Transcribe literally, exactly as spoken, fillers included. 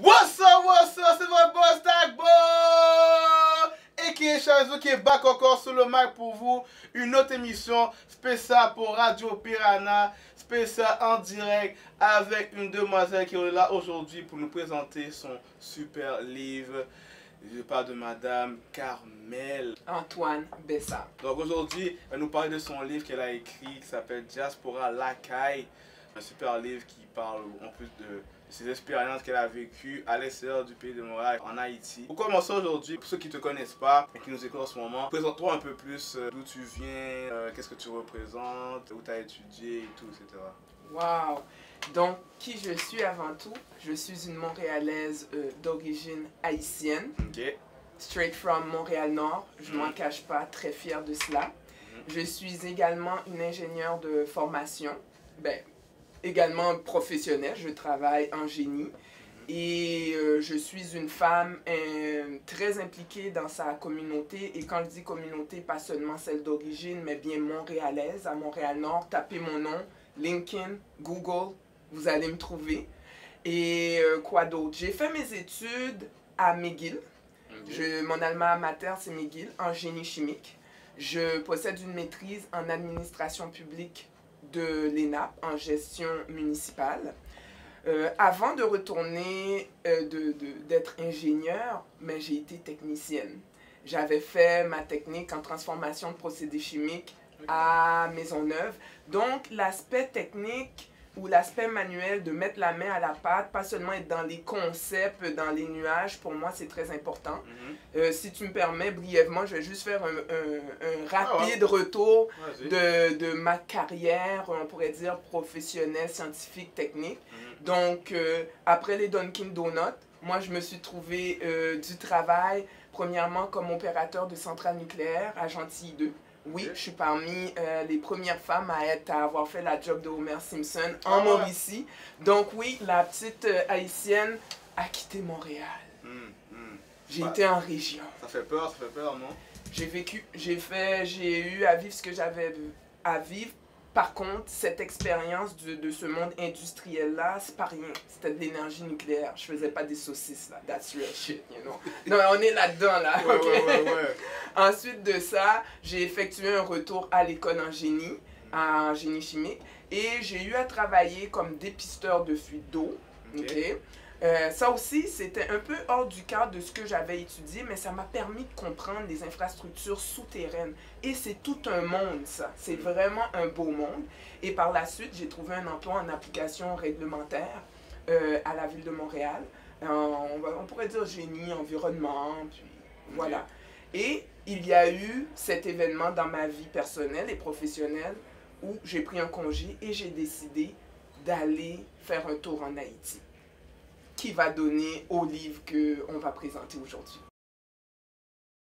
What's up, what's up, c'est votre boss Dagbo! Et qui est Chazou qui est back encore sur le mic pour vous. Une autre émission spéciale pour Radio Piranha, spéciale en direct avec une demoiselle qui est là aujourd'hui pour nous présenter son super livre. Je parle de Madame Carmel. Antoine Bessard. Donc aujourd'hui, elle nous parle de son livre qu'elle a écrit qui s'appelle Dyaspora Lakay. Un super livre qui parle en plus de ses expériences qu'elle a vécues à l'extérieur du pays de Montréal, en Haïti. Pour commencer aujourd'hui, pour ceux qui ne te connaissent pas et qui nous écoutent en ce moment, présente-toi un peu plus d'où tu viens, euh, qu'est-ce que tu représentes, où tu as étudié et tout, et cetera. Wow! Donc, qui je suis avant tout? Je suis une Montréalaise euh, d'origine haïtienne. Ok. Straight from Montréal-Nord, je ne m'en cache pas, très fière de cela. Mm-hmm. Je suis également une ingénieure de formation. Ben, également professionnelle, je travaille en génie et euh, je suis une femme euh, très impliquée dans sa communauté, et quand je dis communauté, pas seulement celle d'origine, mais bien montréalaise, à Montréal-Nord. Tapez mon nom, LinkedIn, Google, vous allez me trouver. Et euh, quoi d'autre? J'ai fait mes études à McGill. Okay. Je, mon alma mater, c'est McGill, en génie chimique. Je possède une maîtrise en administration publique de l'E N A P en gestion municipale. Euh, avant de retourner, euh, de, de, d'être ingénieure, mais j'ai été technicienne. J'avais fait ma technique en transformation de procédés chimiques à Maisonneuve. Donc, l'aspect technique ou l'aspect manuel de mettre la main à la pâte, pas seulement être dans les concepts, dans les nuages, pour moi, c'est très important. Mm-hmm. euh, si tu me permets, brièvement, je vais juste faire un, un, un rapide ah ouais. retour de, de ma carrière, on pourrait dire professionnelle, scientifique, technique. Mm-hmm. Donc, euh, après les Dunkin' Donuts, moi, je me suis trouvée euh, du travail, premièrement, comme opérateur de centrale nucléaire à Gentilly deux. Oui, je suis parmi euh, les premières femmes à, être, à avoir fait la job de Homer Simpson en Mauricie. Donc oui, la petite euh, haïtienne a quitté Montréal. Mm, mm. J'ai bah, été en région. Ça fait peur, ça fait peur, non? J'ai vécu, j'ai fait, j'ai eu à vivre ce que j'avais à vivre. Par contre, cette expérience de, de ce monde industriel-là, c'est pas rien. C'était de l'énergie nucléaire. Je faisais pas des saucisses, là. That's real shit, you know. Non, on est là-dedans, là. Ouais, okay? ouais, ouais, ouais. Ensuite de ça, j'ai effectué un retour à l'école en génie, en génie chimique, et j'ai eu à travailler comme dépisteur de fuite d'eau. Okay. Okay? Euh, ça aussi, c'était un peu hors du cadre de ce que j'avais étudié, mais ça m'a permis de comprendre les infrastructures souterraines. Et c'est tout un monde, ça. C'est vraiment un beau monde. Et par la suite, j'ai trouvé un emploi en application réglementaire euh, à la ville de Montréal. Euh, on, va, on pourrait dire génie, environnement, puis voilà. Et il y a eu cet événement dans ma vie personnelle et professionnelle où j'ai pris un congé et j'ai décidé d'aller faire un tour en Haïti, qui va donner au livre qu'on va présenter aujourd'hui.